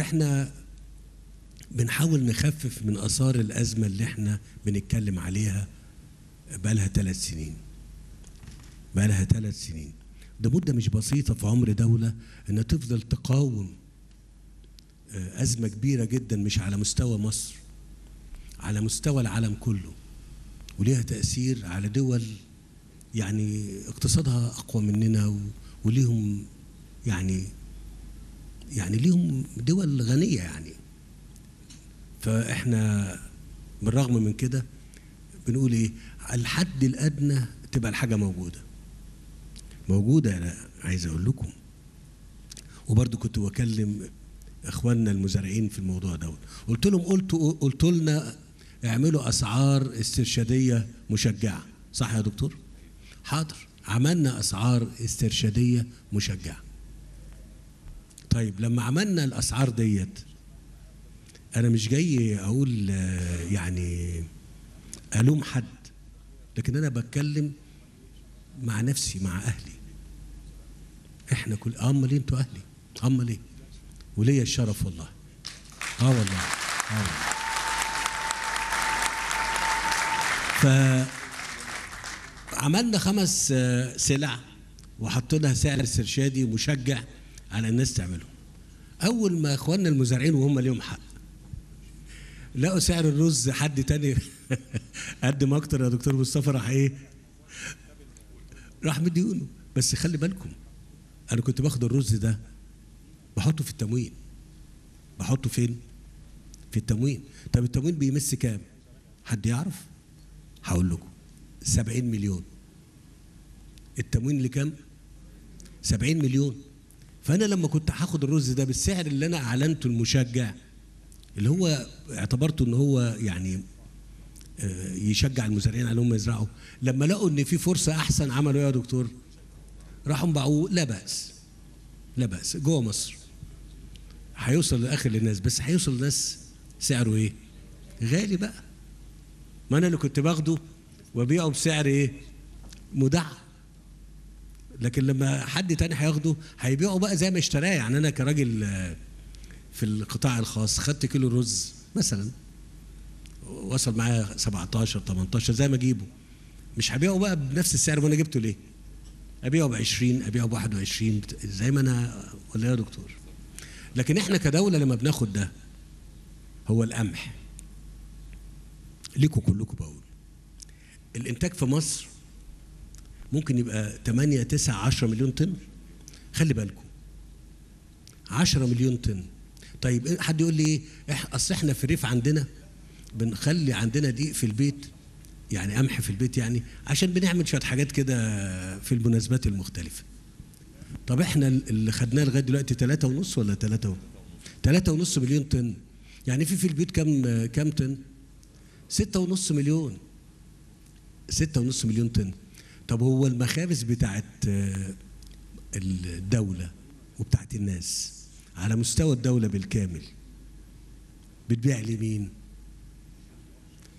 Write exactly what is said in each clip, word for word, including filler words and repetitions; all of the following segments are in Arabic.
احنا بنحاول نخفف من اثار الازمه اللي احنا بنتكلم عليها بقالها ثلاث سنين. بقالها ثلاث سنين. ده مده مش بسيطه في عمر دوله انها تفضل تقاوم ازمه كبيره جدا، مش على مستوى مصر، على مستوى العالم كله، وليها تاثير على دول يعني اقتصادها اقوى مننا، وليهم يعني يعني ليهم دول غنيه يعني. فاحنا بالرغم من كده بنقول ايه، الحد الادنى تبقى الحاجه موجوده موجوده. انا عايز اقول لكم، وبرده كنت بكلم اخواننا المزارعين في الموضوع دوت، قلت لهم قلتوا قلت لنا اعملوا اسعار استرشاديه مشجعه، صح يا دكتور؟ حاضر، عملنا اسعار استرشاديه مشجعه. طيب لما عملنا الاسعار ديت، انا مش جاي اقول يعني الوم حد، لكن انا بتكلم مع نفسي مع اهلي. احنا كل امال ليه انتوا اهلي؟ امال ليه؟ وليا الشرف والله. اه والله. اه والله. فعملنا خمس سلع وحطينا سعر استرشادي مشجع على الناس تعمله. اول ما اخواننا المزارعين وهم ليهم حق لقوا سعر الرز حد تاني قدم اكتر، يا دكتور مصطفى راح ايه؟ راح مديونه. بس خلي بالكم، انا كنت باخد الرز ده بحطه في التموين. بحطه فين؟ في التموين. طب التموين بيمس كام؟ حد يعرف؟ هقول لكم، سبعين مليون. التموين لكام؟ سبعين مليون. فانا لما كنت هاخد الرز ده بالسعر اللي انا اعلنته المشجع، اللي هو اعتبرته ان هو يعني يشجع المزارعين على هم يزرعوا، لما لقوا ان في فرصه احسن عملوا ايه يا دكتور؟ راحوا باعوه. لا باس، لا باس، جوه مصر هيوصل للاخر للناس، بس هيوصل للناس سعره ايه؟ غالي بقى. ما انا اللي كنت باخده وابيعه بسعر ايه؟ مدعم. لكن لما حد تاني هياخده هيبيعه بقى زي ما اشتراه. يعني انا كراجل في القطاع الخاص خدت كيلو رز مثلا وصل معايا سبعتاشر تمنتاشر، زي ما اجيبه مش هبيعه بقى بنفس السعر. وانا جبته ليه؟ ابيعه ب عشرين، ابيعه ب واحد وعشرين، زي ما انا، ولا يا دكتور؟ لكن احنا كدوله لما بناخد ده، هو القمح ليكوا كلكوا، بقول الانتاج في مصر ممكن يبقى تمانية تسعة عشرة مليون طن. خلي بالكم، عشرة مليون طن. طيب حد يقول لي ايه؟ اصل احنا في الريف عندنا بنخلي عندنا دقيق في البيت، يعني قمح في البيت، يعني عشان بنعمل شويه حاجات كده في المناسبات المختلفه. طب احنا اللي خدناه لغايه دلوقتي تلاتة ونص ولا تلاتة ونص مليون طن. يعني في في البيت كام كام طن؟ ستة ونص مليون. ستة ونص مليون طن. طب هو المخابز بتاعت الدوله وبتاعت الناس على مستوى الدوله بالكامل بتبيع لمين؟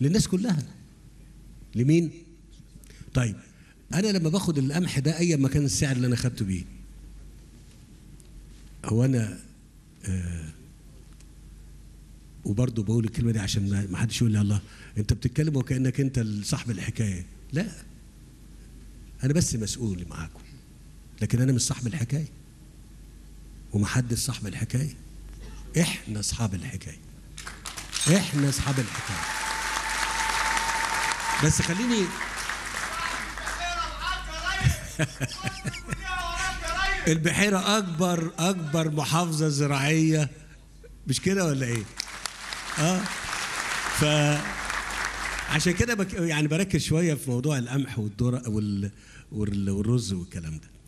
للناس كلها. لمين؟ طيب انا لما باخد القمح ده ايا ما كان السعر اللي انا خدته بيه، هو انا آه وبرضه بقول الكلمه دي عشان ما حدش يقول لي الله انت بتتكلم وكانك انت صاحب الحكايه. لا، انا بس مسؤول معاكم، لكن انا مش صاحب الحكايه ومحدش صاحب الحكايه. احنا اصحاب الحكايه، احنا اصحاب الحكايه. بس خليني البحيرة أكبر أكبر محافظة زراعية، مش كده ولا إيه؟ أه فعشان كده بك... يعني بركز شوية في موضوع القمح والذرة وال... والرز والكلام ده.